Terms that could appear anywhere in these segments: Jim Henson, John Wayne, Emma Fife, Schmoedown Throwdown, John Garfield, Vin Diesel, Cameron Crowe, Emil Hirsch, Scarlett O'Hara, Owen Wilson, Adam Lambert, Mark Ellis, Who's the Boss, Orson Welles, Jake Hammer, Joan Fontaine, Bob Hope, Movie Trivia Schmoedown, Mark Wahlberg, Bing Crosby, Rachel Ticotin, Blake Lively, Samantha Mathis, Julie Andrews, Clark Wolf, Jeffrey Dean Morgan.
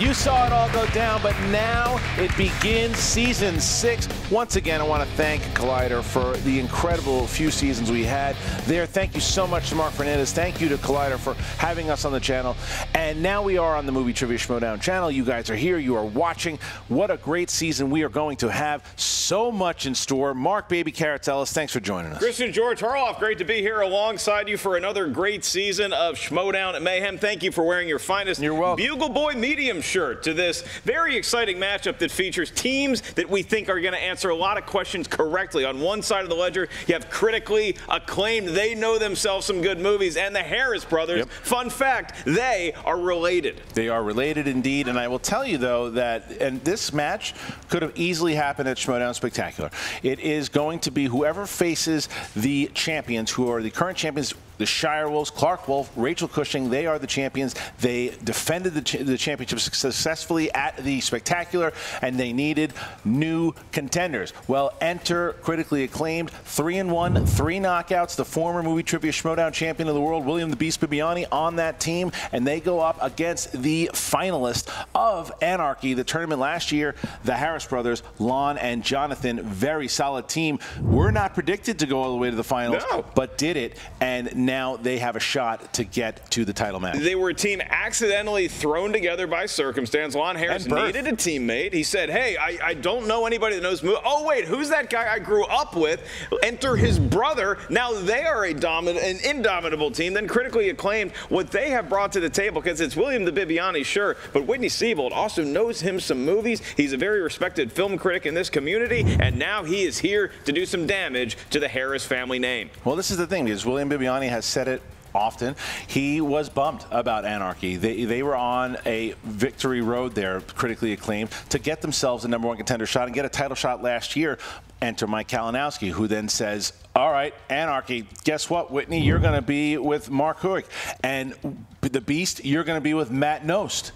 You saw it all go down, but now it begins season 6. Once again, I want to thank Collider for the incredible few seasons we had there. Thank you so much to Mark Fernandez. Thank you to Collider for having us on the channel. And now we are on the Movie Trivia Schmoedown channel. You guys are here. You are watching. What a great season we are going to have. So much in store. Mark Baby Karatellis, thanks for joining us. Kristian George Harloff, great to be here alongside you for another great season of Schmoedown and Mayhem. Thank you for wearing your finest Bugle Boy medium shirt to this very exciting matchup that features teams that we think are going to answer a lot of questions correctly. On one side of the ledger, you have Critically Acclaimed. They know themselves some good movies. And the Harris Brothers. Yep. Fun fact, they are related. They are related indeed. And I will tell you, though, that this match could have easily happened at Schmoedown Spectacular. It is going to be whoever faces the champions, who are the current champions, the Shirewolves, Clark Wolf, Rachel Cushing, they are the champions. They defended the championship successfully at the Spectacular, and they needed new contenders. Well, enter Critically Acclaimed, 3-1, 3 knockouts. The former Movie Trivia Schmoedown champion of the world, William the Beast Bibbiani, on that team, and they go up against the finalist of Anarchy, the tournament last year, the Harris Brothers, Lon and Jonathan. Very solid team. We're not predicted to go all the way to the finals, but did it, and now they have a shot to get to the title match. They were a team accidentally thrown together by circumstance. Lon Harris needed a teammate. He said, hey, I don't know anybody that knows movies. Oh, wait, who's that guy I grew up with? Enter his brother. Now they are a an indomitable team. Then Critically Acclaimed what they have brought to the table, because it's William the Bibbiani, sure, but Witney Seibold also knows him some movies. He's a very respected film critic in this community, and now he is here to do some damage to the Harris family name. Well, this is the thing, because William Bibbiani has said it often. He was bummed about Anarchy. They were on a victory road there, Critically Acclaimed, to get themselves a #1 contender shot and get a title shot last year. Enter Mike Kalinowski, who then says, all right, Anarchy, guess what, Whitney? You're going to be with Mark Huick. And the Beast, you're going to be with Matt Nost.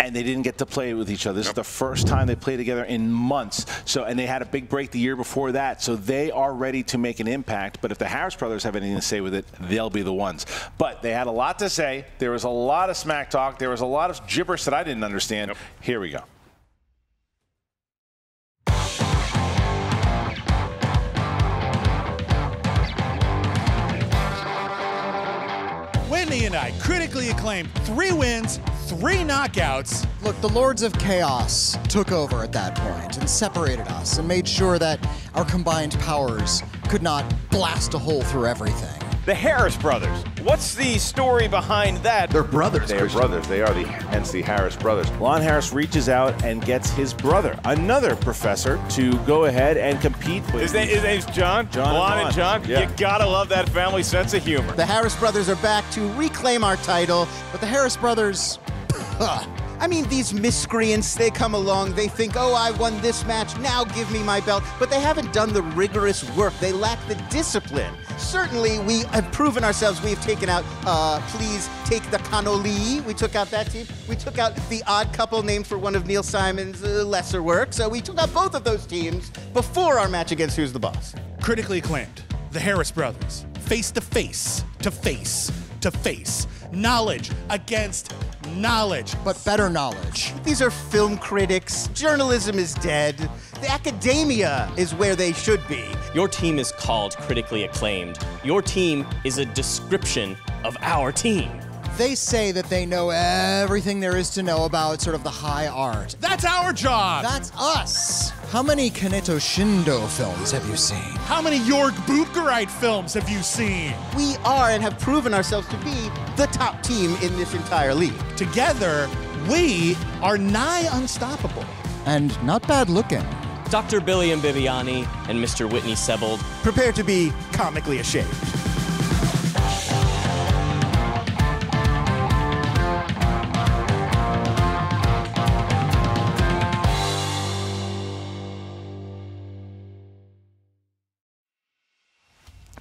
And they didn't get to play with each other. This is the first time they played together in months. So, and they had a big break the year before that. So they are ready to make an impact. But if the Harris Brothers have anything to say with it, they'll be the ones. But they had a lot to say. There was a lot of smack talk. There was a lot of gibberish that I didn't understand. Here we go. Whitney and I, Critically Acclaimed, 3 wins, 3 knockouts. Look, the Lords of Chaos took over at that point and separated us and made sure that our combined powers could not blast a hole through everything. The Harris Brothers. What's the story behind that? They're brothers. They're brothers. They are hence the Harris Brothers. Lon Harris reaches out and gets his brother, another professor, to go ahead and compete with. His name's John. Lon and John. Yeah. You gotta love that family sense of humor. The Harris Brothers are back to reclaim our title, but the Harris Brothers, I mean, these miscreants, they come along, they think, oh, I won this match, now give me my belt. But they haven't done the rigorous work. They lack the discipline. Certainly, we have proven ourselves. We have taken out, please take the Connolly. We took out that team. We took out the Odd Couple, named for one of Neil Simon's lesser work. So we took out both of those teams before our match against Who's the Boss. Critically Acclaimed, the Harris Brothers, face to face, to face, to face. Knowledge against knowledge, but better knowledge. These are film critics. Journalism is dead. The academia is where they should be. Your team is called Critically Acclaimed. Your team is a description of our team. They say that they know everything there is to know about sort of the high art. That's our job. That's us. How many Kaneto Shindo films have you seen? How many Jorg Bucharite films have you seen? We are and have proven ourselves to be the top team in this entire league. Together, we are nigh unstoppable. And not bad looking. Dr. Billy and Bibbiani and Mr. Witney Seibold. Prepare to be comically ashamed.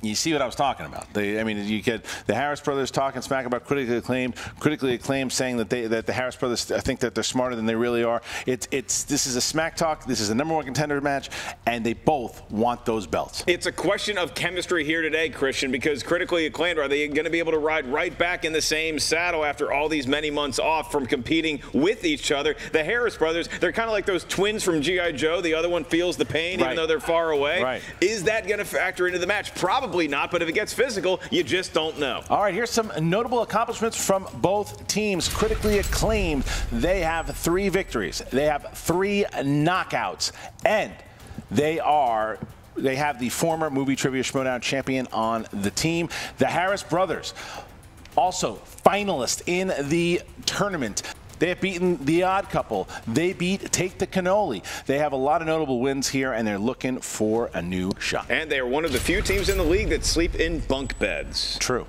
You see what I was talking about. I mean, you get the Harris brothers talking smack about Critically Acclaimed, saying that the Harris brothers think that they're smarter than they really are. This is a smack talk. This is the #1 contender match, and they both want those belts. It's a question of chemistry here today, Kristian, because Critically Acclaimed, are they going to be able to ride right back in the same saddle after all these many months off from competing with each other? The Harris brothers, they're kind of like those twins from G.I. Joe. The other one feels the pain, right, even though they're far away. Right. Is that going to factor into the match? Probably not, but if it gets physical, you just don't know. All right, here's some notable accomplishments from both teams. Critically Acclaimed, they have 3 victories. They have 3 knockouts, and they have the former Movie Trivia Schmoedown champion on the team. The Harris brothers, also finalists in the tournament. They have beaten The Odd Couple. They beat Take the Cannoli. They have a lot of notable wins here, and they're looking for a new shot. And they are one of the few teams in the league that sleep in bunk beds. True.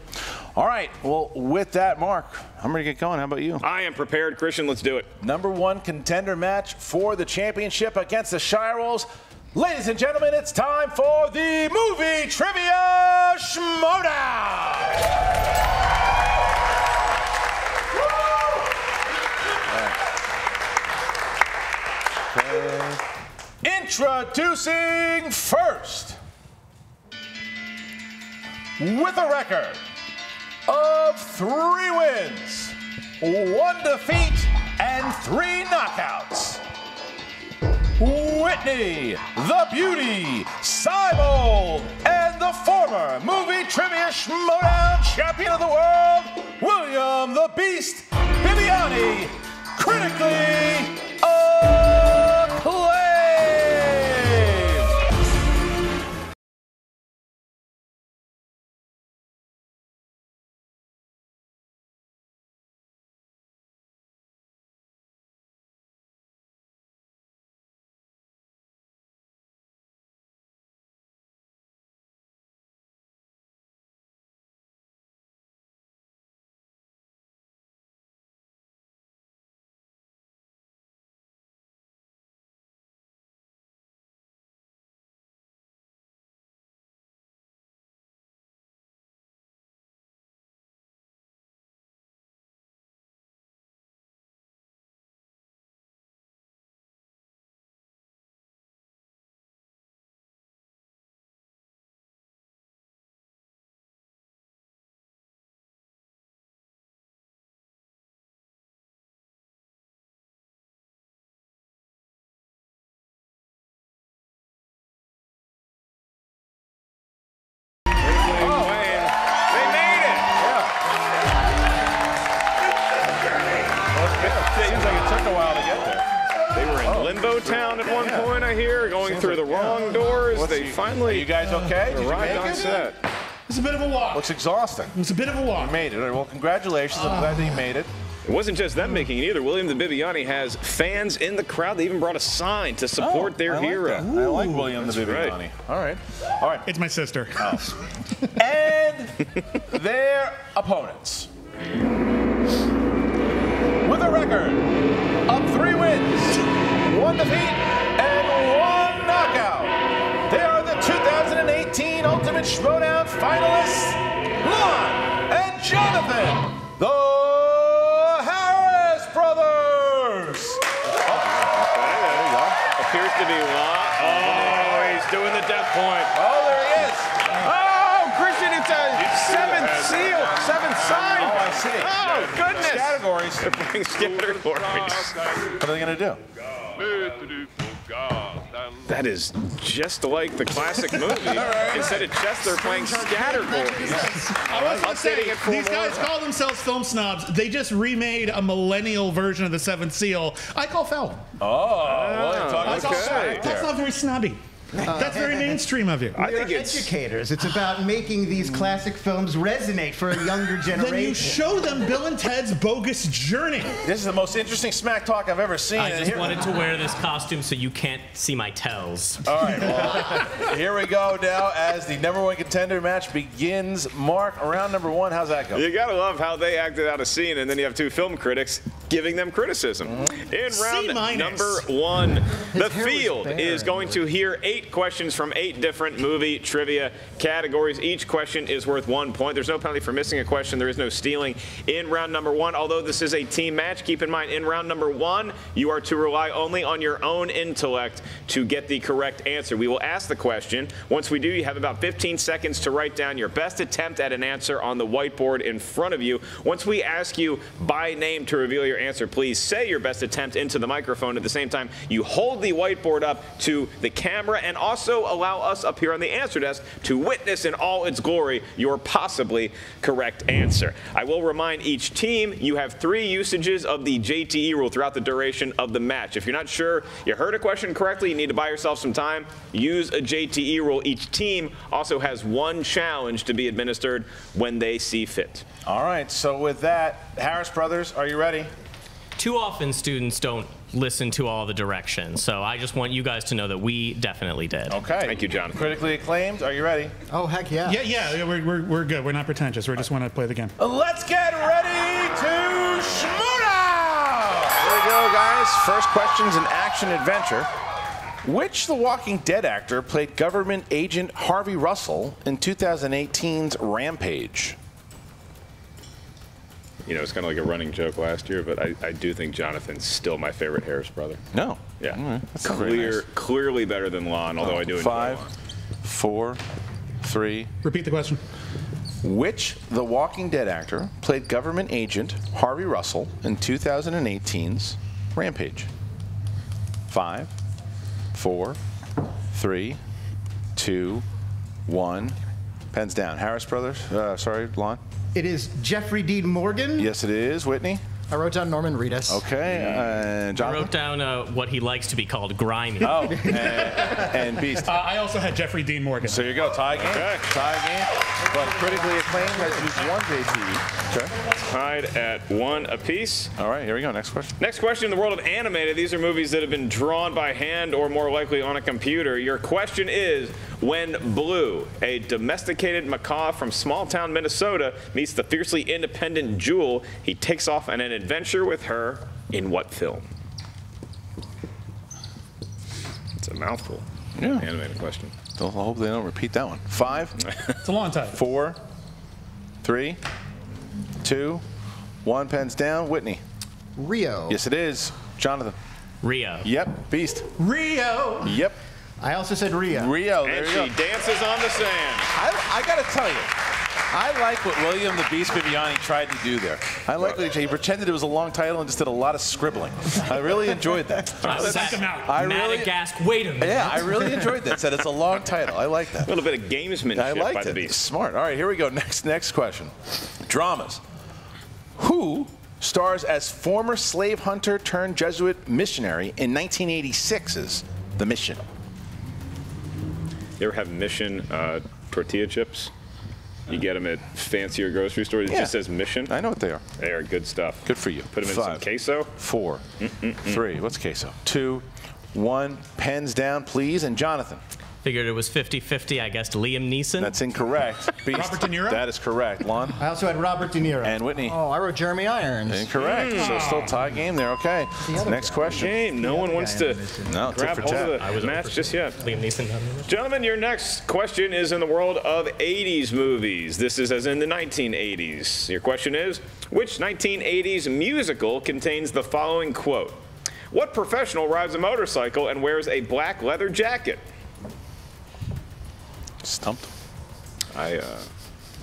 All right. Well, with that, Mark, I'm ready to get going. How about you? I am prepared, Kristian. Let's do it. #1 contender match for the championship against the Shirewolves. Ladies and gentlemen, it's time for the Movie Trivia Schmoedown. Introducing first, with a record of 3 wins, 1 defeat, and 3 knockouts, Witney the Beauty Seibold, and the former Movie Trivia Schmoedown champion of the world, William the Beast Bibbiani, critically acclaimed. Town at one point, I hear, going through the wrong doors. They finally. Are you guys okay? Arrived on set. It's a bit of a walk. Looks exhausting. It's a bit of a walk. You made it. Well, congratulations. I'm glad that you made it. It wasn't just them making it either. William the Bibbiani has fans in the crowd. They even brought a sign to support their hero. I like William the Bibbiani. Right. All right. All right. It's my sister. Oh. And their opponents. With a record of 3 wins. 1 defeat and 1 knockout. They are the 2018 Ultimate Schmoedown finalists, Lon and Jonathan, the Harris brothers. Oh, there you go. Appears to be Lon. Oh, he's doing the death point. Oh, there he is. Oh, Kristian, it's a 7th seal, 7th sign. Oh, I see. Oh, goodness. It's categories. It brings categories. What are they going to do? That is just like the classic movie. Right. Instead of chess, they're playing Scattergories. These guys call themselves film snobs. They just remade a millennial version of The 7th Seal. I call foul. Oh, that's not very snobby. That's very mainstream of you. I think it's educators. It's about making these classic films resonate for a younger generation. Then you show them Bill and Ted's Bogus Journey. This is the most interesting smack talk I've ever seen. I just wanted to wear this costume so you can't see my tells. All right, well, here we go now as the #1 contender match begins. Mark, round #1, how's that going? You gotta love how they acted out a scene, and then you have 2 film critics giving them criticism. In round #1, the field is going to hear 8 8 questions from 8 different movie trivia categories. Each question is worth 1 point. There's no penalty for missing a question. There is no stealing in round number one. Although this is a team match, keep in mind, in round number one, you are to rely only on your own intellect to get the correct answer. We will ask the question. Once we do, you have about 15 seconds to write down your best attempt at an answer on the whiteboard in front of you. Once we ask you by name to reveal your answer, please say your best attempt into the microphone. At the same time, you hold the whiteboard up to the camera and also allow us up here on the answer desk to witness in all its glory your possibly correct answer. I will remind each team you have 3 usages of the JTE rule throughout the duration of the match. If you're not sure you heard a question correctly, you need to buy yourself some time, use a JTE rule. Each team also has 1 challenge to be administered when they see fit. All right, so with that, Harris Brothers, are you ready? Too often students don't listen to all the directions, so I just want you guys to know that we definitely did. Okay. Thank you, John. Critically Acclaimed, are you ready? Oh, heck yeah. Yeah, yeah, we're good. We're not pretentious. We just want to play the game. Let's get ready to Schmoedown! Here we go, guys. First question's an action adventure. Which The Walking Dead actor played government agent Harvey Russell in 2018's Rampage? You know, it's kind of like a running joke last year, but I do think Jonathan's still my favorite Harris brother. No. Yeah. All right. That's clearly better than Lon, although I do enjoy Lon. 5, 4, 3. Repeat the question. Which The Walking Dead actor played government agent Harvey Russell in 2018's Rampage? 5, 4, 3, 2, 1. Pens down. Harris Brothers, sorry, Lon. It is Jeffrey Dean Morgan. Yes, it is. Whitney? I wrote down Norman Reedus. Okay. John? I wrote down what he likes to be called, Grimy. Oh, and Beast. I also had Jeffrey Dean Morgan. So you go, tie game. Okay. Tie game. But Critically Acclaimed has used 1 JTE. Okay. Tied at 1 apiece. All right, here we go. Next question. Next question. In the world of animated, these are movies that have been drawn by hand or more likely on a computer. Your question is, when Blue, a domesticated macaw from small-town Minnesota, meets the fiercely independent Jewel, he takes off on an adventure with her in what film? It's a mouthful. Yeah. Animated question. I hope they don't repeat that one. 5. It's a long time. 4, 3, 2, 1. Pens down. Whitney. Rio. Yes, it is. Jonathan. Rio. Yep. Beast. Rio. Yep. I also said Rio. Rio. There and you she go. Dances on the sand. I gotta tell you, I like what William the Beast Bibbiani tried to do there. I like that he pretended it was a long title and just did a lot of scribbling. I really enjoyed that. Wait a minute. Yeah, I really enjoyed that. Said it's a long title. I like that. A little bit of gamesmanship by the Beast. Smart. All right, here we go. Next question. Dramas. Who stars as former slave hunter turned Jesuit missionary in 1986's The Mission? You ever have Mission tortilla chips? You get them at fancier grocery stores. It just says Mission. I know what they are. They are good stuff. Good for you. Put them in some queso. 4, 3. What's queso? 2, 1. Pens down, please. And Jonathan. Figured it was 50-50. I guessed Liam Neeson. That's incorrect. Beast. Robert De Niro? That is correct. Lon? I also had Robert De Niro. And Whitney? Oh, I wrote Jeremy Irons. Incorrect. So still tie game there. Okay. The next question. No one wants to grab hold of the match just yet. Liam Neeson. Gentlemen, your next question is in the world of 80s movies. This is as in the 1980s. Your question is, which 1980s musical contains the following quote? What professional rides a motorcycle and wears a black leather jacket? Stumped. I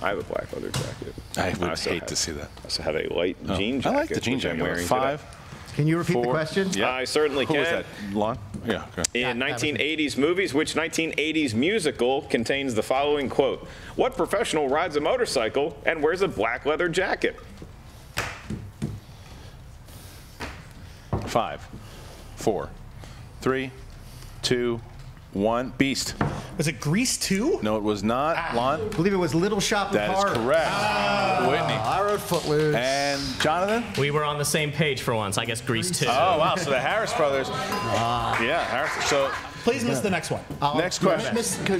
have a black leather jacket. I would hate to see that. I also have a light jean jacket. I like the jean jacket. I'm wearing 5. Today. Can you repeat the question? Yeah, I certainly can. Who was that? Lon? Yeah. Okay. In 1980s movies, which 1980s musical contains the following quote? What professional rides a motorcycle and wears a black leather jacket? 5, 4, 3, 2, 1. Beast. Was it Grease 2? No, it was not. Lon? I believe it was Little Shop of Horrors. That is correct. Whitney. I wrote Footloose. And Jonathan? We were on the same page for once. I guess Grease 2. Oh, wow. So the Harris Brothers. Yeah, Harris. So please miss the next one. Next question.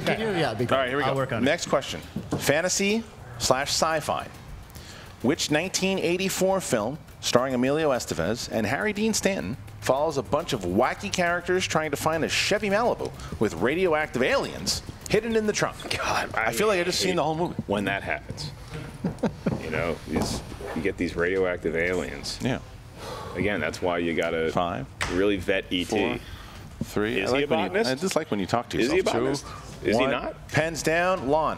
Yeah, all right, here we go. I'll work on next question. Fantasy/sci-fi. Which 1984 film starring Emilio Estevez and Harry Dean Stanton follows a bunch of wacky characters trying to find a Chevy Malibu with radioactive aliens hidden in the trunk. God, I feel like I just seen the whole movie. When that happens, you know, you get these radioactive aliens. Yeah. Again, that's why you gotta really vet E.T. 4, 3. Is he a botanist? I just like when you talk to yourself. Is he a botanist? Is he not? Pens down, Lon.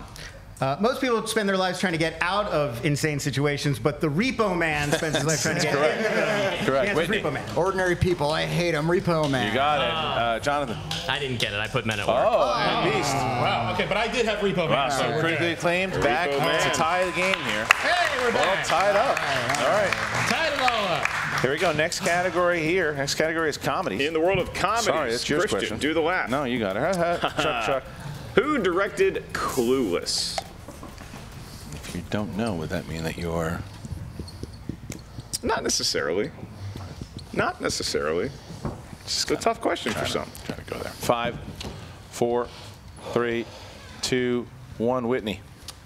Most people spend their lives trying to get out of insane situations, but the Repo Man spends his life trying to get out. Correct. Yes, Repo Man. Ordinary people, I hate them. Repo Man. You got it, Jonathan. I didn't get it. I put Men at Work. Oh, at least. Wow. Okay, but I did have Repo Man. Wow. So critically acclaimed. Back to tie the game here. Hey, we're back. Well, tied up. All right. Tied it all up. Here we go. Next category here. Next category is comedy. In the world of comedy, Kristian, do the laugh. No, you got it. Chuck. Who directed Clueless? If you don't know, would that mean that you are? Not necessarily. Not necessarily. It's a tough question for some. Try to go there. 5, 4, 3, 2, 1. Whitney.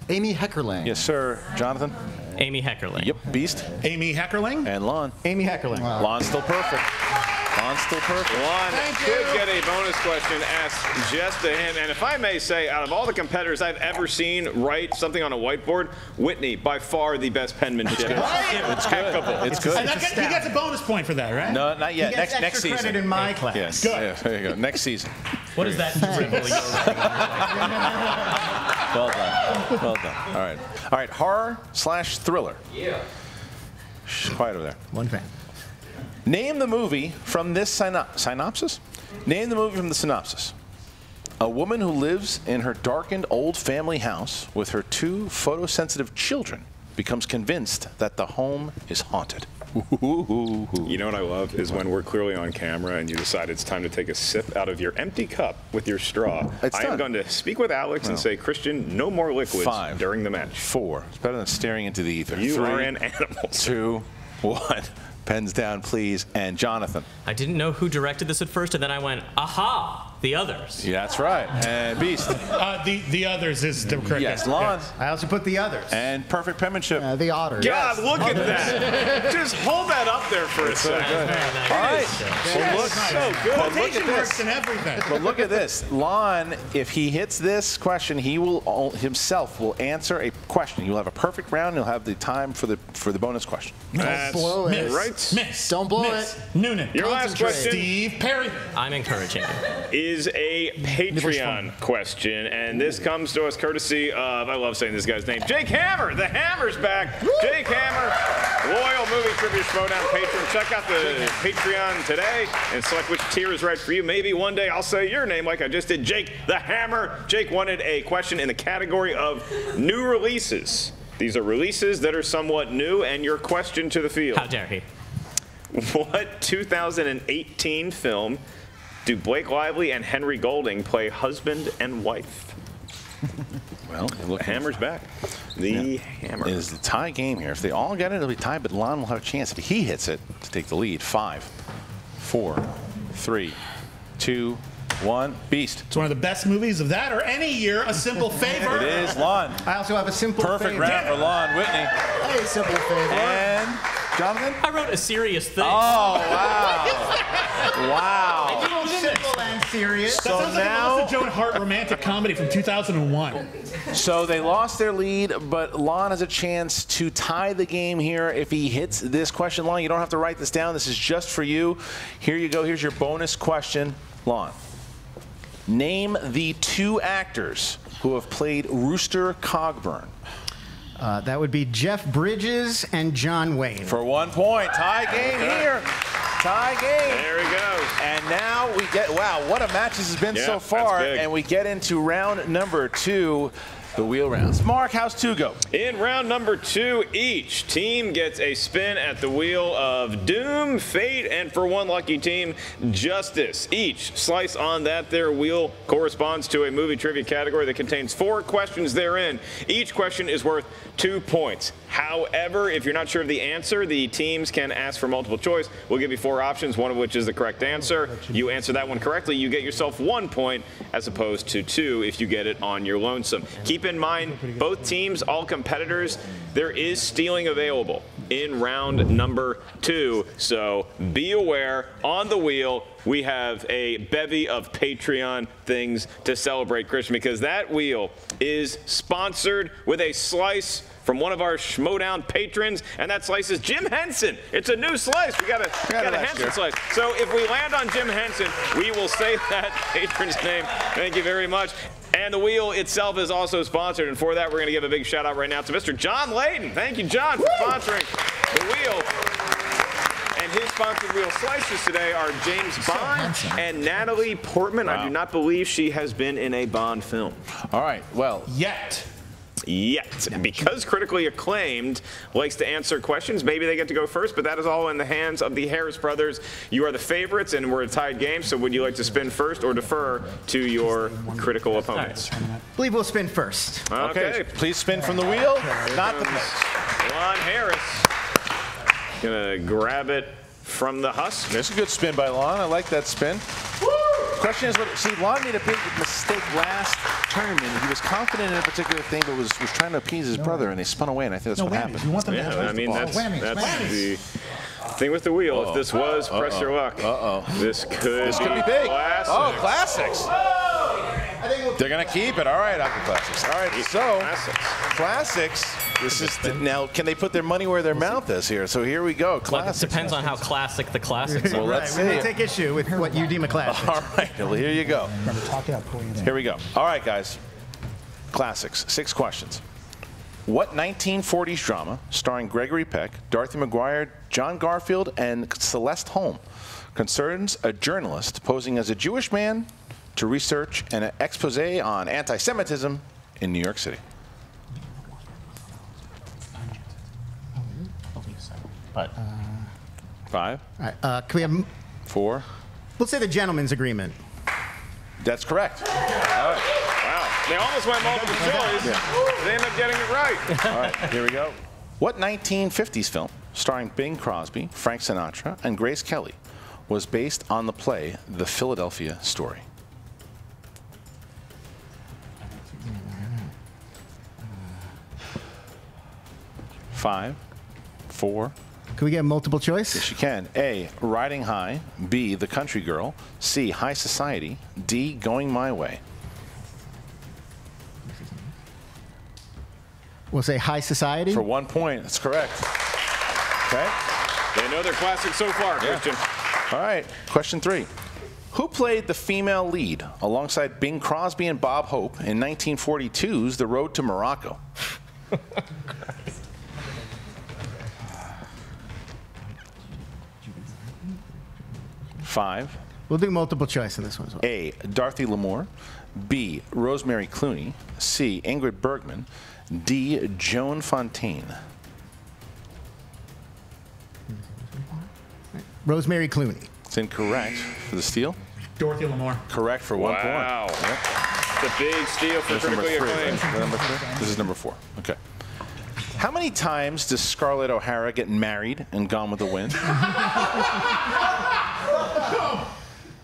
Amy Heckerling. Yes, sir. Jonathan. Amy Heckerling. Yep. Beast. Amy Heckerling. And Lon. Amy Heckerling. Wow. Lon's still perfect. Lon's still perfect. Lon could get a bonus question asked just to him. And if I may say, out of all the competitors I've ever seen write something on a whiteboard, Whitney, by far the best penmanship. It's impeccable. It's good. And he gets a bonus point for that, right? No, not yet. He gets next season. Credit in my class. Yes. Good. Yeah, there you go. Next season. What is that? Well done. Well done. All right. All right. Horror/thriller. Yeah. Shh, quiet over there. One fan. Name the movie from this synopsis. Name the movie from the synopsis. A woman who lives in her darkened old family house with her 2 photosensitive children becomes convinced that the home is haunted. You know what I love is when we're clearly on camera and you decide it's time to take a sip out of your empty cup with your straw. I am going to speak with Alex and say, Kristian, no more liquids during the match. 4. It's better than staring into the ether. You are an animal. 2, 1. Pens down, please. And Jonathan. I didn't know who directed this at first, and then I went, aha, The Others. Yeah, that's right. And Beast. The Others is the correct answer. Lon. Yes. I also put The Others. And perfect penmanship. The Otters. God, look at that. Just hold that up there for a second. All right. Well, look, so good. Look at this. And everything. But look at this. Lon, if he hits this question, he will himself will answer a question. You'll have a perfect round. You'll have the time for the bonus question. Don't blow it. Miss. Don't blow it. Noonan. Your last question. Steve Perry. I'm encouraging it. Is a Patreon question, and this comes to us courtesy of, I love saying this guy's name, Jake Hammer. The Hammer's back. Jake Hammer, loyal Movie Trivia Schmoedown patron. Check out the Patreon today and select which tier is right for you. Maybe one day I'll say your name like I just did, Jake the Hammer. Jake wanted a question in the category of new releases. These are releases that are somewhat new, and your question to the field. How dare he? What 2018 film do Blake Lively and Henry Golding play husband and wife? Well, look, Hammer's back. The Hammer. It is the tie game here. If they all get it, it'll be tied, but Lon will have a chance if he hits it to take the lead. 5, 4, 3, 2, 1. Beast. It's one of the best movies of that or any year, A Simple Favor. It is Lon. I also have A Simple Favor. Perfect round for Lon. Whitney. Hey, Simple Favor. And Jonathan? I wrote A Serious Thing. Oh, wow. Wow. Simple and serious. So that sounds like a Joan Hart romantic comedy from 2001. So they lost their lead, but Lon has a chance to tie the game here if he hits this question. Lon, you don't have to write this down. This is just for you. Here you go. Here's your bonus question, Lon. Name the 2 actors who have played Rooster Cogburn. That would be Jeff Bridges and John Wayne. For 1 point. Tie game here. Tie game. There he goes. And now we get, wow, what a match this has been so far. And we get into round number 2, the wheel rounds. Mark, how's 2 go? In round number 2, each team gets a spin at the wheel of doom, fate, and for one lucky team, justice. Each slice on that their wheel corresponds to a movie trivia category that contains 4 questions therein. Each question is worth 2 points. However, if you're not sure of the answer, the teams can ask for multiple choice. We'll give you 4 options, one of which is the correct answer. You answer that one correctly, you get yourself 1 point as opposed to 2 if you get it on your lonesome. Keep in mind, both teams, all competitors, there is stealing available. in round number 2. So be aware, on the wheel, we have a bevy of Patreon things to celebrate, Kristian, because that wheel is sponsored with a slice from one of our Schmoedown patrons, and that slice is Jim Henson. It's a new slice. We got a Henson slice. So if we land on Jim Henson, we will say that patron's name. Thank you very much. And the wheel itself is also sponsored, and for that, we're going to give a big shout out right now to Mr. John Layden. Thank you, John, for sponsoring the wheel. And his sponsored wheel slices today are James Bond and Natalie Portman. Wow. I do not believe she has been in a Bond film. All right, well, yet. Because Critically Acclaimed likes to answer questions, maybe they get to go first, but that is all in the hands of the Harris brothers. You are the favorites, and we're a tied game, so would you like to spin first or defer to your critical opponents? I believe we'll spin first. Okay. Please spin from the wheel, not the pitch. Lon Harris gonna grab it from the husk. That's a good spin by Lon. I like that spin. Woo! Question is, see, Lon made a big mistake last tournament. He was confident in a particular thing, but was trying to appease his brother, and they spun away, and I think that's what happened. You want them to have that's the thing with the wheel. If this was press your luck, this could be big. Classics. Oh, classics. They're going to keep it. All right, Aqua Classics. All right, so classics. This is the, now, can they put their money where their mouth is here? So here we go. Classics. Well, it depends on how classic the classics are. Well, let's see. They take issue with what you deem a classic. All right, well, here you go. Here we go. All right, guys. Classics. 6 questions. What 1940s drama starring Gregory Peck, Dorothy McGuire, John Garfield, and Celeste Holm concerns a journalist posing as a Jewish man to research an expose on anti-Semitism in New York City? But 5. All right. Can we have 4? Let's say the gentleman's agreement. That's correct. All right. Wow. They almost went multiple choice. Yeah. They end up getting it right. All right. Here we go. What 1950s film starring Bing Crosby, Frank Sinatra, and Grace Kelly was based on the play The Philadelphia Story? Five. 4. Can we get multiple choice? Yes, you can. A, Riding High. B, The Country Girl. C, High Society. D, Going My Way. We'll say High Society. For 1 point. That's correct. Okay. They know their classic so far, Kristian. Yeah. All right. Question 3. Who played the female lead alongside Bing Crosby and Bob Hope in 1942's The Road to Morocco? Five. We'll do multiple choice in this one as well. A, Dorothy Lamour. B, Rosemary Clooney. C, Ingrid Bergman. D, Joan Fontaine. Rosemary Clooney. It's incorrect for the steal. Dorothy Lamour. Correct for 1 point. Wow. Yep. It's a big steal for Critically Acclaimed. This is number 4. Okay. How many times does Scarlett O'Hara get married and Gone with the Wind?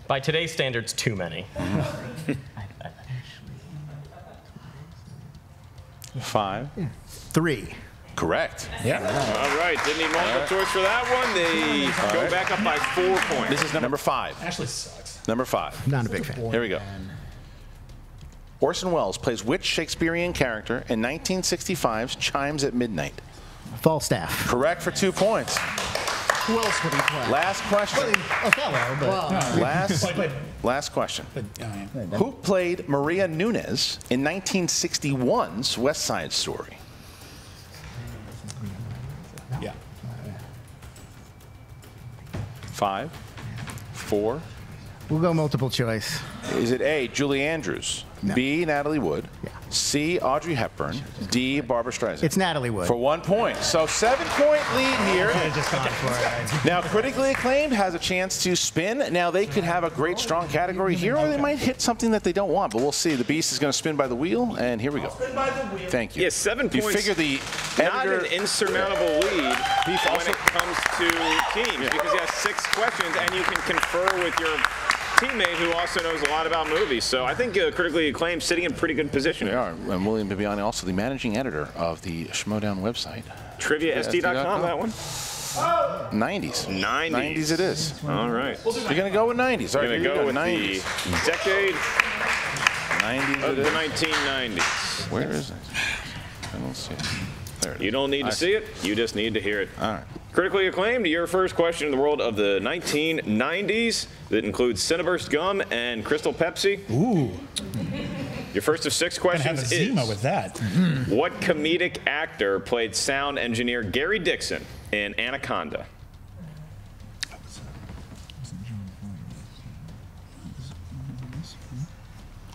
By today's standards, too many. 5. 3. Correct. Yeah. All right. Didn't need multiple choice for that one. They go back up by 4 points. This is number 5. Actually sucks. Number 5. Not a big fan. Here we go. Orson Welles plays which Shakespearean character in 1965's Chimes at Midnight? Falstaff. Correct for 2 points. Who else would he play? Last question. Last question. Who played Maria Nunes in 1961's West Side Story? Yeah. 5. 4. We'll go multiple choice. Is it A, Julie Andrews? No. B, Natalie Wood. Yeah. C, Audrey Hepburn. D, Barbara Streisand. It's Natalie Wood. For 1 point. So 7-point lead here. Now, Critically Acclaimed has a chance to spin. Now, they could have a great, strong category here, or they might hit something that they don't want. But we'll see. The Beast is going to spin by the wheel, and here we go. Thank you. Yeah, 7 points. You figure the editor... Not an insurmountable lead when it comes to teams, because you have 6 questions, and you can confer with your... teammate who also knows a lot about movies. So I think Critically Acclaimed sitting in pretty good position. They are. And William Bibbiani, also the managing editor of the Schmoedown website. TriviaSD.com, that one. 90s it is. All right. You're going to go with 90s. We're going to go with 90s. The decade of the 1990s. Where is it? I don't see it. There it is. You don't need to see it. You just need to hear it. All right. Critically Acclaimed, your first question in the world of the 1990s. That includes Cineburst Gum and Crystal Pepsi. Ooh. Your first of 6 questions is, with that. What comedic actor played sound engineer Gary Dixon in Anaconda?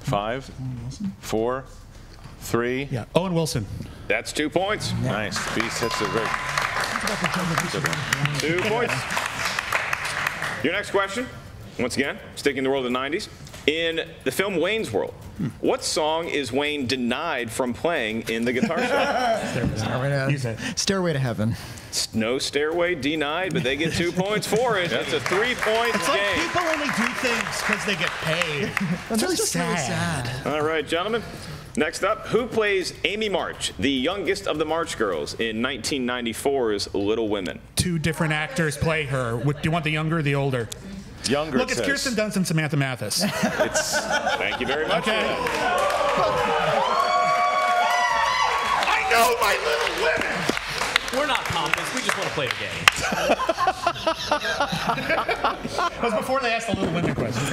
Five, four, three. Yeah, Owen Wilson. That's 2 points. Yeah. Nice. Beast hits it right. 2 points. Your next question, once again, sticking in the world of the 90s. In the film Wayne's World, what song is Wayne denied from playing in the guitar show? Stairway to Heaven. No, Stairway denied, but they get 2 points for it. That's a 3-point game. It's like people only do things because they get paid. That's really sad. All right, gentlemen. Next up, who plays Amy March, the youngest of the March Girls, in 1994's Little Women? 2 different actors play her. Do you want the younger or the older? Younger. Look, it's Kirsten Dunst and Samantha Mathis. Thank you very much. Okay. I know my Little Women. We're not pompous. We just want to play a game. That was before they asked the Little Women question.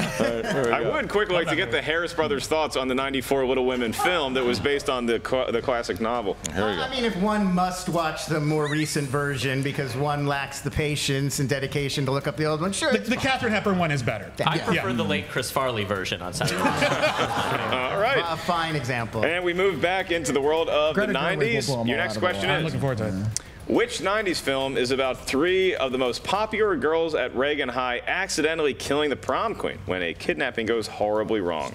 I would quickly like to get the Harris Brothers' thoughts on the 94 Little Women film that was based on the classic novel. Here we go. I mean, if one must watch the more recent version because one lacks the patience and dedication to look up the old one, sure. The Katharine Hepburn one is better. I prefer the late Chris Farley version on Saturday Night. All right. A fine example. And we move back into the world of the 90s. Your next question is... I'm looking forward to it. Which 90s film is about 3 of the most popular girls at Reagan High accidentally killing the prom queen when a kidnapping goes horribly wrong?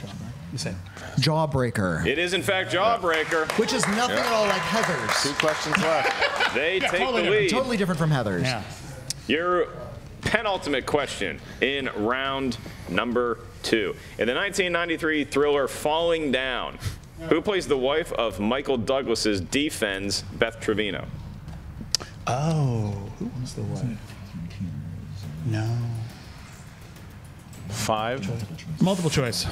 Jawbreaker. It is, in fact, Jawbreaker. Which is nothing at all like Heather's. 2 questions left. They take totally the lead. Totally different from Heather's. Yeah. Your penultimate question in round number 2. In the 1993 thriller Falling Down, who plays the wife of Michael Douglas's defense, Beth Trevino? Oh, who was the wife? No. 5. Multiple choice.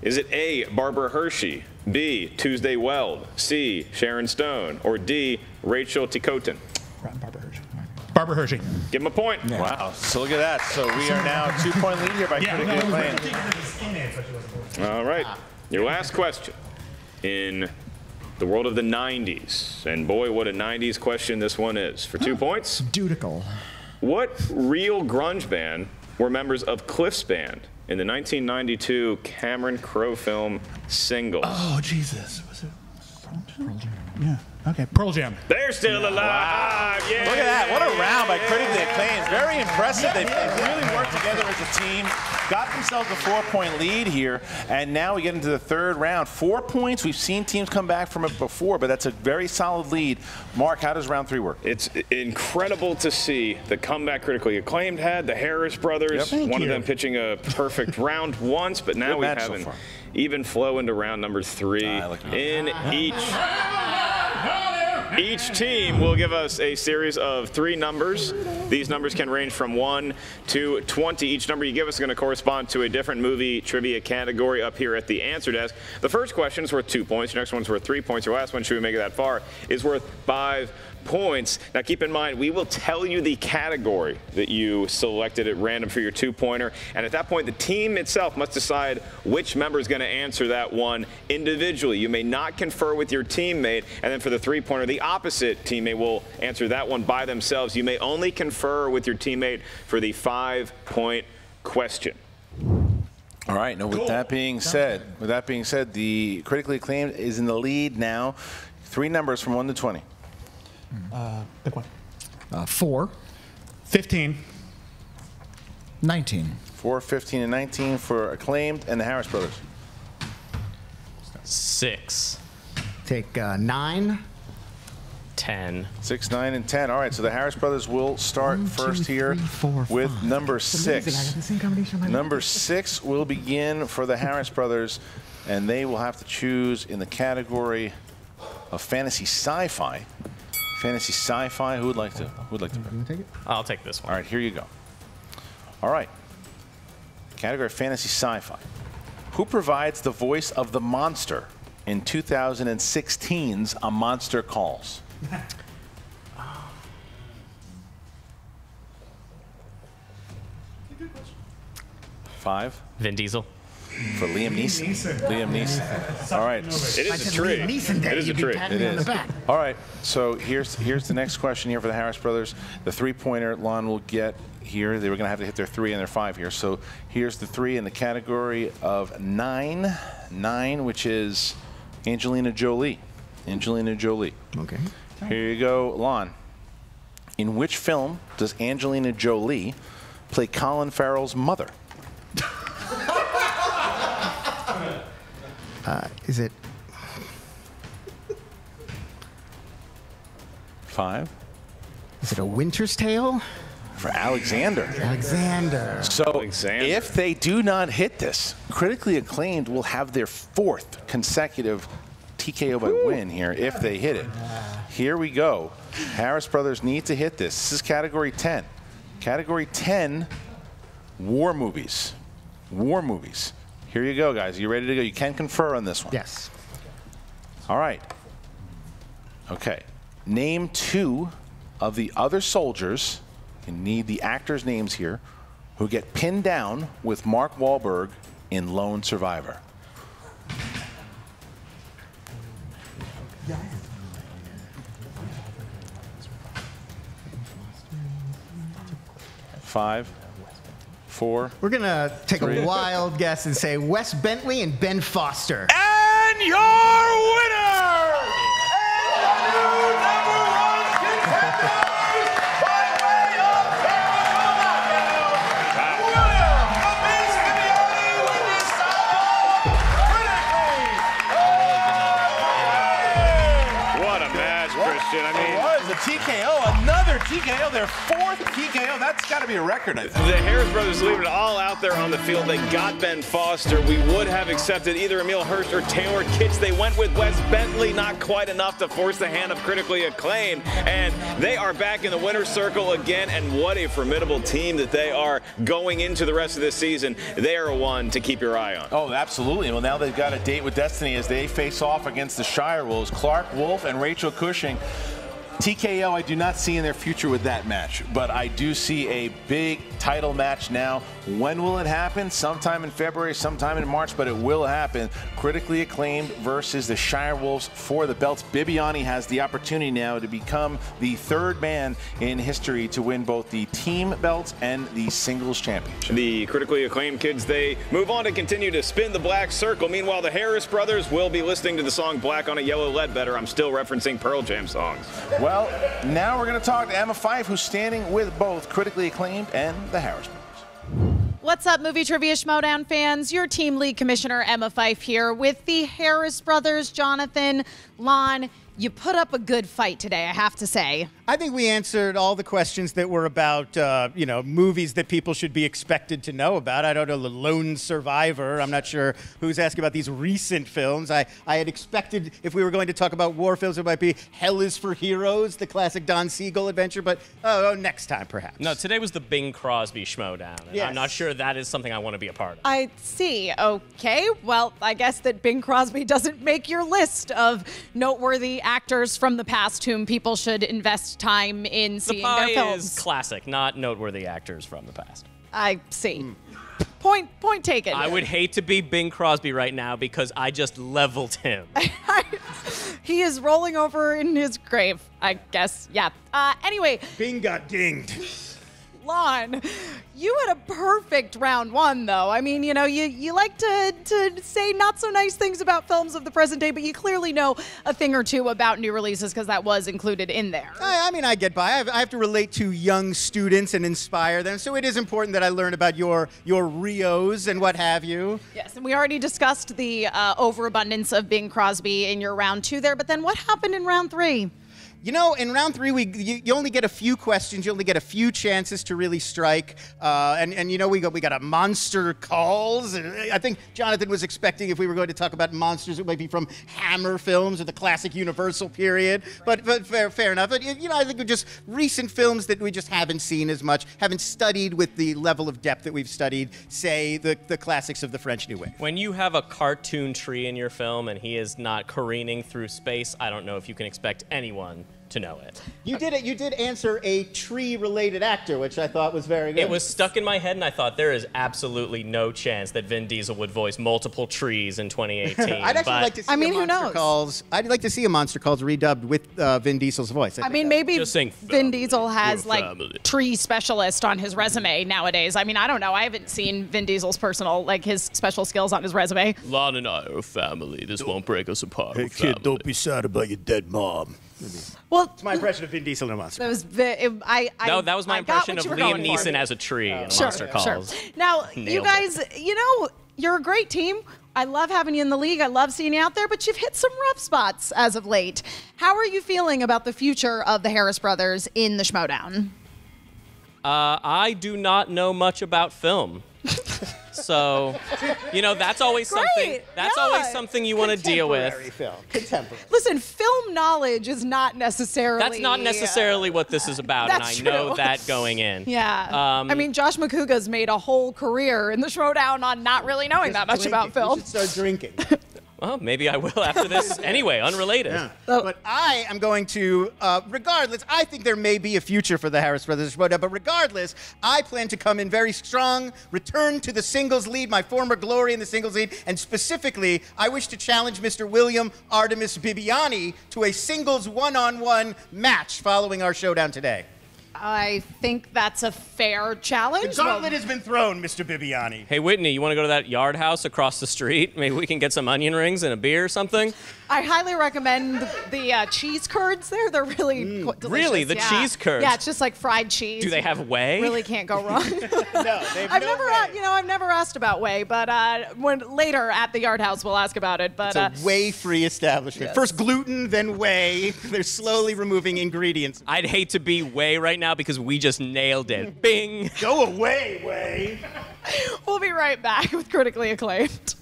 Is it A, Barbara Hershey, B, Tuesday Weld, C, Sharon Stone, or D, Rachel Ticotin? Barbara Hershey. Barbara Hershey. Give him a point. Yeah. Wow. So look at that. So we are now 2-point lead here by Critically Acclaimed. All right. Your last question in the world of the 90s. And boy, what a 90s question this one is. For 2 points. Dutical. What real grunge band were members of Cliff's band in the 1992 Cameron Crowe film Singles? Oh, Jesus. Was it Pearl Jam? Yeah. Okay. Pearl Jam. They're still alive. Wow. Yeah. Look at that. What a round by Critically Acclaimed. Very impressive. They really worked together as a team. Got themselves a 4-point lead here, and now we get into the third round. 4 points. We've seen teams come back from it before, but that's a very solid lead. Mark, how does round 3 work? It's incredible to see the comeback Critically Acclaimed had, the Harris Brothers, one of them pitching a perfect round once, but now we have an even flow into round number 3 in Each team will give us a series of 3 numbers. These numbers can range from 1 to 20. Each number you give us is going to correspond to a different movie trivia category up here at the answer desk. The first question is worth 2 points. Your next one's worth 3 points. Your last one, should we make it that far, is worth 5 points. Now keep in mind, we will tell you the category that you selected at random for your 2-pointer, and at that point the team itself must decide which member is going to answer that one individually. You may not confer with your teammate, and then for the 3-pointer, the opposite teammate will answer that one by themselves. You may only confer with your teammate for the 5-point question. All right, now with that being said, the Critically Acclaimed is in the lead now. 3 numbers from 1 to 20. Pick one. 4. 15. 19. 4, 15, and 19 for Acclaimed and the Harris Brothers. 6. Take 9. 10. 6, 9, and 10. All right, so the Harris brothers will start with number 6. Number 6 will begin for the Harris brothers, and they will have to choose in the category of fantasy sci-fi. Fantasy sci-fi, who would like to take it? I'll take this one. All right, here you go. All right, category of fantasy sci-fi. Who provides the voice of the monster in 2016's A Monster Calls? Five. Vin Diesel. For Liam Neeson. Liam Neeson. All right. It is a trick. It is a trick. It is. All right. So here's the next question here for the Harris brothers. The three-pointer Lon will get here. They were going to have to hit their 3 and their 5 here. So here's the 3 in the category of 9. 9, which is Angelina Jolie. Angelina Jolie. Okay. Here you go, Lon. In which film does Angelina Jolie play Colin Farrell's mother? Is it 5? Is it A Winter's Tale? For Alexander. Alexander. So Alexander. If they do not hit this, Critically Acclaimed will have their 4th consecutive TKO by win here if they hit it. Here we go. Harris brothers need to hit this. This is category 10. Category 10, war movies. War movies. Here you go, guys. Are you ready to go? You can confer on this one. Yes. All right. Okay. Name 2 of the other soldiers, you need the actors' names here, who get pinned down with Mark Wahlberg in Lone Survivor. Five. 4. We're going to take a wild guess and say Wes Bentley and Ben Foster. And your winner! And the new #1 contender by way of Arizona! William Artemis Bibbiani, Witney Seibold, Critically Acclaimed! What a match, Kristian. I mean, what is a TKO? Another TKO. Their 4th TKO. That's got to be a record, I think. The Harris brothers leave it all out there on the field. They got Ben Foster. We would have accepted either Emil Hirsch or Taylor Kitsch. They went with Wes Bentley. Not quite enough to force the hand of Critically Acclaimed. And they are back in the winner's circle again. And what a formidable team that they are going into the rest of this season. They are one to keep your eye on. Oh, absolutely. Well, now they've got a date with destiny as they face off against the Shirewolves, Clark Wolf and Rachel Cushing. TKO, I do not see in their future with that match, but I do see a big title match now. When will it happen? Sometime in February, sometime in March, but it will happen. Critically Acclaimed versus the Shirewolves for the belts. Bibbiani has the opportunity now to become the 3rd man in history to win both the team belts and the singles championship. The Critically Acclaimed kids, they move on to continue to spin the black circle. Meanwhile, the Harris brothers will be listening to the song Black on a Yellow Ledbetter. I'm still referencing Pearl Jam songs. Well, now we're going to talk to Emma Fife, who's standing with both Critically Acclaimed and the Harris brothers. What's up, Movie Trivia Schmoedown fans? Your team lead commissioner, Emma Fife, here with the Harris brothers. Jonathan, Lon, you put up a good fight today, I have to say. I think we answered all the questions that were about, you know, movies that people should be expected to know about. I don't know, The Lone Survivor. I'm not sure who's asking about these recent films. I had expected, if we were going to talk about war films, it might be Hell is for Heroes, the classic Don Siegel adventure, but next time, perhaps. No, today was the Bing Crosby Schmoedown. Yes. I'm not sure that is something I want to be a part of. I see. Okay, well, I guess that Bing Crosby doesn't make your list of noteworthy actors from the past whom people should invest time in seeing their films. Is classic, not noteworthy actors from the past. I see. Point taken. I would hate to be Bing Crosby right now because I just leveled him. He is rolling over in his grave, I guess. Yeah. Anyway. Bing got dinged. Lon, you had a perfect round one, though. I mean, you know, you like to say not so nice things about films of the present day, but you clearly know a thing or two about new releases because that was included in there. I mean, I get by. I have to relate to young students and inspire them, so it is important that I learn about your Rios and what have you. Yes, and we already discussed the overabundance of Bing Crosby in your round 2 there, but then what happened in round 3? You know, in round three, you only get a few questions. You only get a few chances to really strike. And you know, we got a monster calls. I think Jonathan was expecting, if we were going to talk about monsters, it might be from Hammer films or the classic Universal period. But fair enough. But, you know, I think just recent films that we just haven't seen as much, haven't studied with the level of depth that we've studied, say, the classics of the French New Wave. When you have a cartoon tree in your film and he is not careening through space, I don't know if you can expect anyone to know it. You did answer a tree-related actor, which I thought was very good. It was stuck in my head, and I thought there is absolutely no chance that Vin Diesel would voice multiple trees in 2018. I'd actually like to see. I mean, who knows? I'd like to see a Monster Calls redubbed with Vin Diesel's voice. I mean, maybe Vin Diesel has like tree specialist on his resume nowadays. I mean, I don't know. I haven't seen Vin Diesel's personal, like his special skills on his resume. Lon and I are a family. This won't break us apart. Hey kid, don't be sad about your dead mom. Well, it's my impression of Vin Diesel in a Monster. That was my impression of Liam Neeson as a tree in Monster Calls. Sure. Now, you guys, you know, you're a great team. I love having you in the league. I love seeing you out there, but you've hit some rough spots as of late. How are you feeling about the future of the Harris Brothers in the Schmoedown? I do not know much about film. So, you know, that's always something. That's always something you want to deal with. Contemporary film. Listen, film knowledge is not necessarily. That's not necessarily what this is about, and I know that going in. Yeah. I mean, Josh McCouga's made a whole career in the Schmoedown on not really knowing that much about film. You should start drinking. Well, maybe I will after this anyway, unrelated. Yeah. But I am going to, regardless, I think there may be a future for the Harris Brothers, but regardless, I plan to come in very strong, return to the singles lead, my former glory in the singles lead, and specifically, I wish to challenge Mr. William Artemis Bibbiani to a singles one-on-one match following our showdown today. I think that's a fair challenge. The gauntlet has been thrown, Mr. Bibbiani. Hey, Whitney, you want to go to that yard house across the street? Maybe we can get some onion rings and a beer or something? I highly recommend the cheese curds there. They're really delicious. Really? The cheese curds? Yeah, it's just like fried cheese. Do they have whey? Really can't go wrong. I've never asked about whey, but later at the yard house we'll ask about it. But it's a whey-free establishment. Yes. First gluten, then whey. They're slowly removing ingredients. I'd hate to be whey right now because we just nailed it. Bing! Go away, whey! We'll be right back with Critically Acclaimed.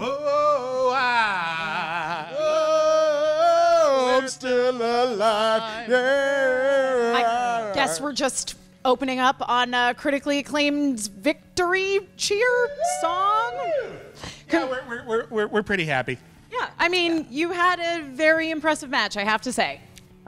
Oh, I'm still alive. Yeah. I guess we're just opening up on Critically Acclaimed's victory cheer song. Yeah, we're pretty happy. Yeah, I mean, you had a very impressive match, I have to say.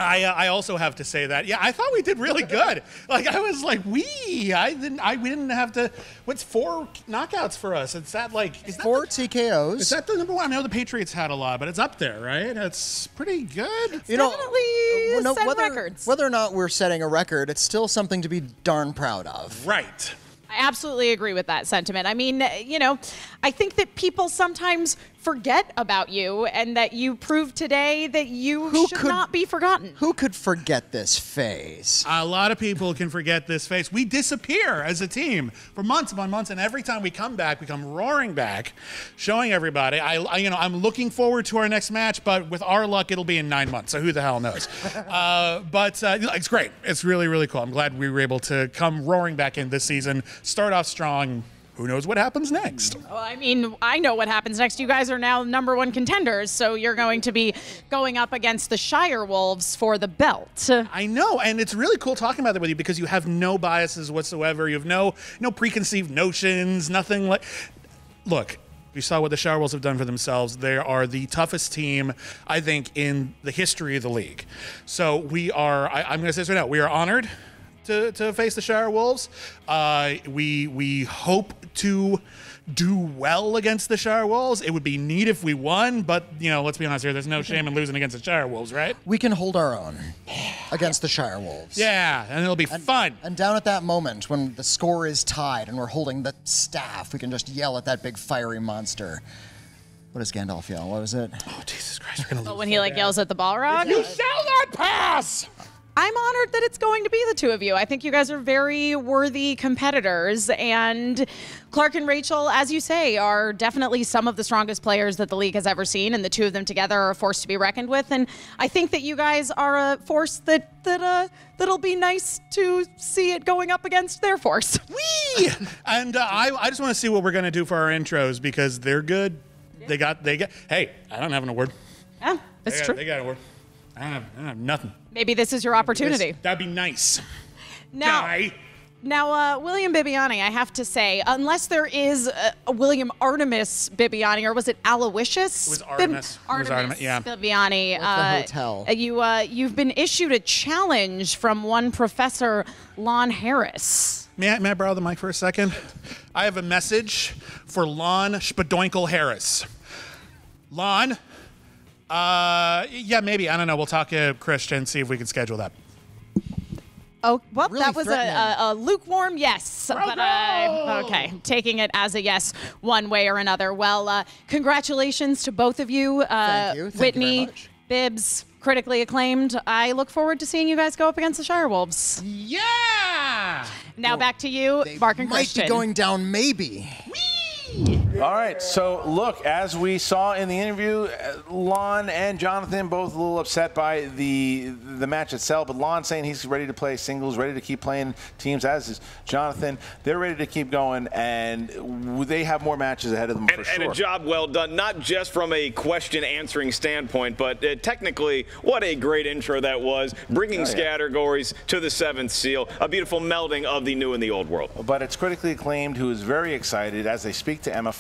I also have to say that. Yeah, I thought we did really good. Like I was like, we didn't have to. What's 4 knockouts for us? It's that like is 4 that the, TKOs. Is that the number one? I know the Patriots had a lot, but it's up there, right? It's pretty good. It's definitely set records. Whether or not we're setting a record, it's still something to be darn proud of. Right. I absolutely agree with that sentiment. I mean, you know, I think that people sometimes forget about you and that you proved today that you should not be forgotten. Who could forget this face? A lot of people can forget this face. We disappear as a team for months upon months, and every time we come back, we come roaring back, showing everybody. I'm looking forward to our next match, but with our luck, it'll be in 9 months, so who the hell knows? but it's great. It's really, really cool. I'm glad we were able to come roaring back in this season, start off strong. Who knows what happens next? Well, I mean, I know what happens next. You guys are now #1 contenders, so you're going to be going up against the Shirewolves for the belt. I know, and it's really cool talking about that with you because you have no biases whatsoever. You have no preconceived notions, nothing like... Look, you saw what the Shirewolves have done for themselves. They are the toughest team, I think, in the history of the league. So we are, I'm going to say this right now, we are honored to face the Shirewolves. We hope to do well against the Shirewolves. It would be neat if we won, but you know, let's be honest here. There's no shame in losing against the Shirewolves, right? We can hold our own against the Shirewolves. Yeah, and it'll be fun. And down at that moment when the score is tied and we're holding the staff, we can just yell at that big fiery monster. What does Gandalf yell? What was it? Oh Jesus Christ! We're gonna lose. When he yells at the Balrog. You shall not pass. I'm honored that it's going to be the two of you. I think you guys are very worthy competitors, and Clark and Rachel, as you say, are definitely some of the strongest players that the league has ever seen, and the two of them together are a force to be reckoned with. And I think that you guys are a force that'll be nice to see it going up against their force. Whee! And I just want to see what we're going to do for our intros, because they're good. Yeah. They got. Hey, I don't have an award. Yeah, that's true. They got an award. I don't have nothing. Maybe this is your opportunity. That'd be nice. Now, William Bibbiani, I have to say, unless there is a William Artemis Bibbiani, or was it Aloysius? It was Artemis. Artemis, yeah. Bibbiani. The hotel. You've been issued a challenge from one Professor Lon Harris. May I borrow the mic for a second? I have a message for Lon Spadoinkle Harris. Lon, yeah, maybe. I don't know. We'll talk to Kristian, see if we can schedule that. Oh, well, really that was a lukewarm yes, but okay, taking it as a yes one way or another. Well, congratulations to both of you. Thank you. Thank Witney, you Bibbs, critically acclaimed. I look forward to seeing you guys go up against the Shirewolves. Yeah! Now back to you, Mark and Kristian. Might be going down maybe. Whee! All right, so look, as we saw in the interview, Lon and Jonathan both a little upset by the match itself, but Lon saying he's ready to play singles, ready to keep playing teams, as is Jonathan. They're ready to keep going, and they have more matches ahead of them for sure. And a job well done, not just from a question-answering standpoint, but technically, what a great intro that was, bringing categories to the seventh seal, a beautiful melding of the new and the old world. But it's critically acclaimed, who is very excited as they speak to Emma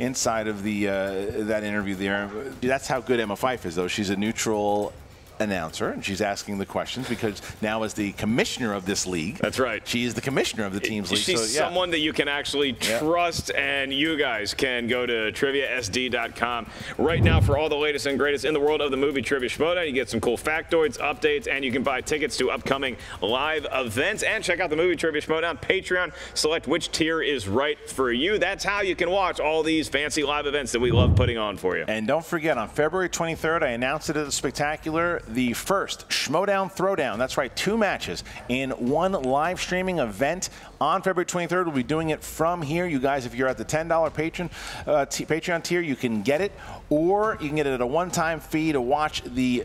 inside of the that interview there. That's how good Emma Fife is, though. She's a neutral announcer, and she's asking the questions because now as the commissioner of this league. That's right. She is the commissioner of the team's league. She's so, someone that you can actually trust, and you guys can go to TriviaSD.com right now for all the latest and greatest in the world of the movie Trivia Schmoedown. You get some cool factoids, updates, and you can buy tickets to upcoming live events. And check out the Movie Trivia Schmoedown Patreon. Select which tier is right for you. That's how you can watch all these fancy live events that we love putting on for you. And don't forget, on February 23rd, I announced it at the Spectacular, the first Schmoedown Throwdown. That's right, two matches in one live streaming event on February 23rd. We'll be doing it from here. You guys, if you're at the $10 patron, Patreon tier, you can get it, or you can get it at a one-time fee to watch the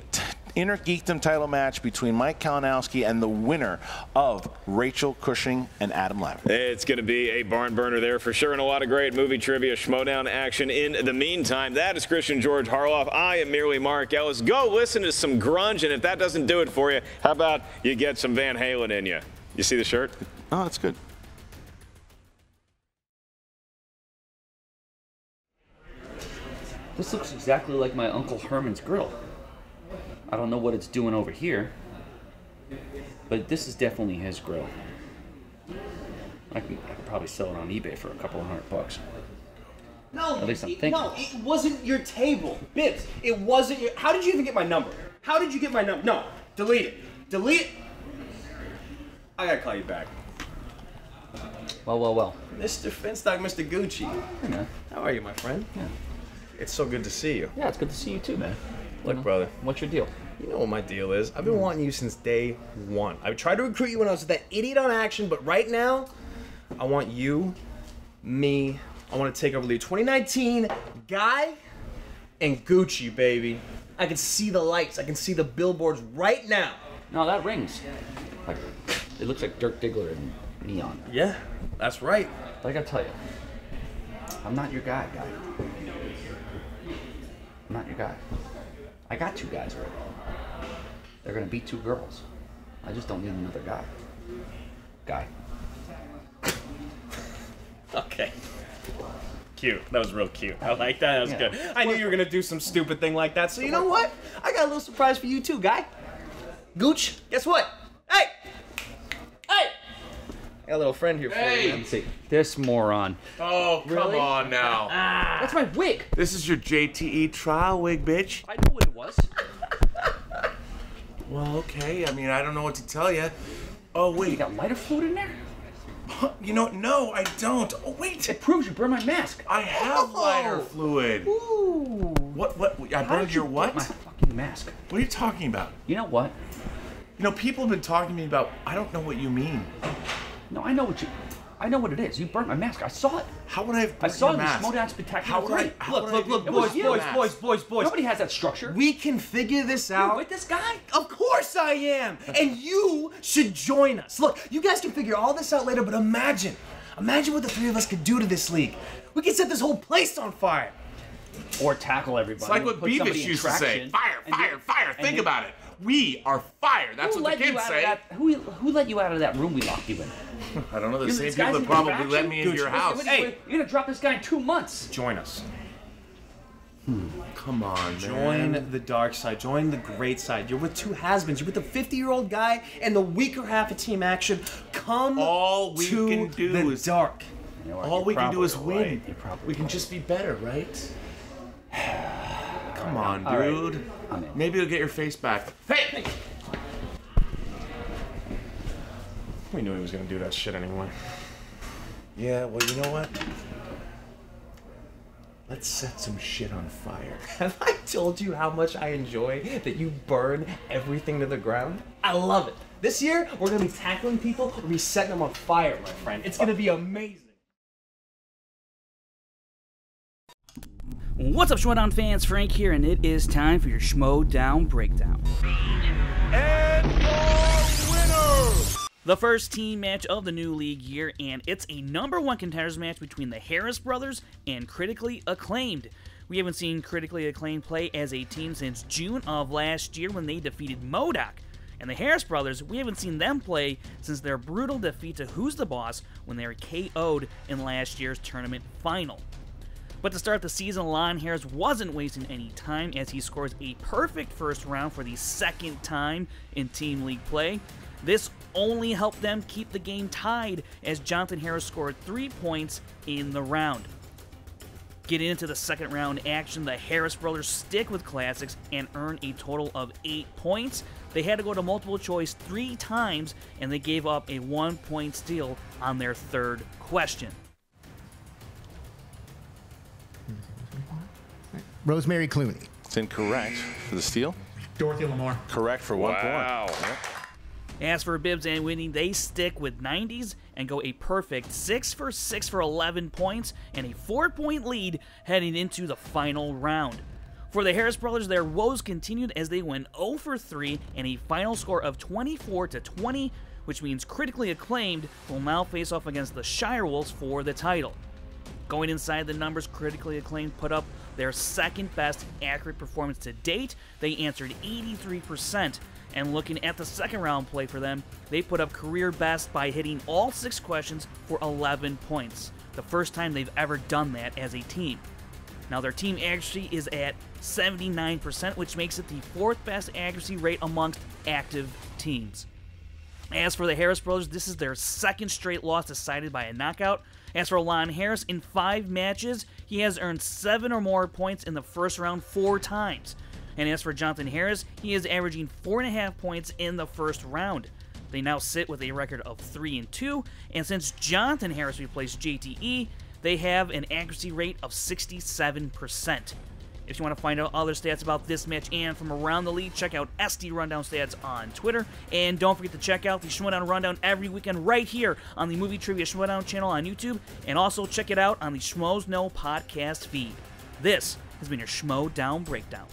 Inner Geekdom title match between Mike Kalinowski and the winner of Rachel Cushing and Adam Lambert. It's going to be a barn burner there for sure, and a lot of great movie trivia schmoedown action in the meantime. That is Kristian George Harloff. I am merely Mark Ellis. Go listen to some grunge, and if that doesn't do it for you, how about you get some Van Halen in you? You see the shirt? Oh, that's good. This looks exactly like my Uncle Herman's grill. I don't know what it's doing over here, but this is definitely his grill. I could probably sell it on eBay for a couple $100. No, at least I'm thinking. No, it wasn't your table. Bibbs, it wasn't your... How did you even get my number? How did you get my number? No, delete it. Delete it. I gotta call you back. Well, well, well. Mr. Finstock, Mr. Gucci. Hey, man. How are you, my friend? Yeah. It's so good to see you. Yeah, it's good to see you too, man. Look, brother. What's your deal? You know what my deal is. I've been wanting you since day one. I tried to recruit you when I was with that idiot on Action, but right now, I want you, me, I want to take over the 2019 Guy and Gucci, baby. I can see the lights. I can see the billboards right now. No, that rings. Like, it looks like Dirk Diggler and Neon. Yeah, that's right. But I gotta tell you, I'm not your guy, guy. I'm not your guy. I got two guys already. They're gonna be two girls. I just don't need another guy. Guy. Okay. Cute. That was real cute. I like that. That was good. I knew you were gonna do some stupid thing like that. So you know what? I got a little surprise for you too, Guy. Gooch. Guess what? Hey. Hey. I got a little friend here for you. Man. See, this moron. Oh, come on now. That's my wig. This is your JTE trial wig, bitch. I knew what it was. Well, okay. I mean, I don't know what to tell you. Oh, wait. You got lighter fluid in there? You know, no, I don't. Oh, wait. It proves you burned my mask. I have lighter fluid. Ooh. What? I burned your what? My fucking mask. What are you talking about? You know what? You know, people have been talking to me about, I don't know what you mean. No, I know what you... I know what it is. You burnt my mask. I saw it. How would I have burnt your mask? I saw it in the Schmoedown Spectacular. How would I... How look, look, look, boys. Nobody has that structure. We can figure this out. You're with this guy? Of course I am. And you should join us. Look, you guys can figure all this out later, but imagine. Imagine what the three of us could do to this league. We could set this whole place on fire. Or tackle everybody. It's like what Beavis used to say. Fire, fire, fire. Think about it. We are fire. That's what the kids say. Who let you out of that room we locked you in? I don't know. The same people that probably let me into your house. Hey, you're gonna drop this guy in 2 months. Join us. Come on, man. Join the dark side. Join the great side. You're with two has-beens. You're with the 50-year-old guy and the weaker half of Team Action. Come to the dark. All we can do is win. We can just be better, right? Come on, dude. Maybe you'll get your face back. Hey! We knew he was gonna do that shit anyway. Yeah, well, you know what? Let's set some shit on fire. Have I told you how much I enjoy that you burn everything to the ground? I love it. This year, we're gonna be tackling people, we're gonna be setting them on fire, my friend. It's gonna be amazing. What's up, Schmoedown fans? Frank here, and it is time for your Schmoedown breakdown. And your winner! The first team match of the new league year, and it's a #1 contenders match between the Harris Brothers and Critically Acclaimed. We haven't seen Critically Acclaimed play as a team since June of last year when they defeated MODOK. And the Harris Brothers, we haven't seen them play since their brutal defeat to Who's the Boss when they were KO'd in last year's tournament final. But to start the season, Lon Harris wasn't wasting any time as he scores a perfect first round for the second time in team league play. This only helped them keep the game tied as Jonathan Harris scored 3 points in the round. Getting into the second round action, the Harris Brothers stick with classics and earn a total of 8 points. They had to go to multiple choice 3 times, and they gave up a 1-point steal on their third question. Rosemary Clooney. It's incorrect for the steal. Dorothy Lamour. Correct for 1 point. Wow. Yep. As for Bibbs and Witney, they stick with 90s and go a perfect 6 for 6 for 11 points and a 4-point lead heading into the final round. For the Harris Brothers, their woes continued as they went 0 for 3 and a final score of 24 to 20, which means Critically Acclaimed will now face off against the Shirewolves for the title. Going inside the numbers, Critically Acclaimed put up their second best accurate performance to date. They answered 83%, and looking at the second round play for them, they put up career best by hitting all 6 questions for 11 points, the first time they've ever done that as a team. Now their team accuracy is at 79%, which makes it the 4th best accuracy rate amongst active teams. As for the Harris Brothers, this is their second straight loss decided by a knockout. As for Lon Harris, in 5 matches, he has earned 7 or more points in the first round 4 times. And as for Jonathan Harris, he is averaging 4.5 points in the first round. They now sit with a record of 3-2, and since Jonathan Harris replaced JTE, they have an accuracy rate of 67%. If you want to find out other stats about this match and from around the league, check out SD Rundown Stats on Twitter. And don't forget to check out the Schmoedown Rundown every weekend right here on the Movie Trivia Schmoedown channel on YouTube. And also check it out on the Schmoes Know podcast feed. This has been your Schmoedown Breakdown.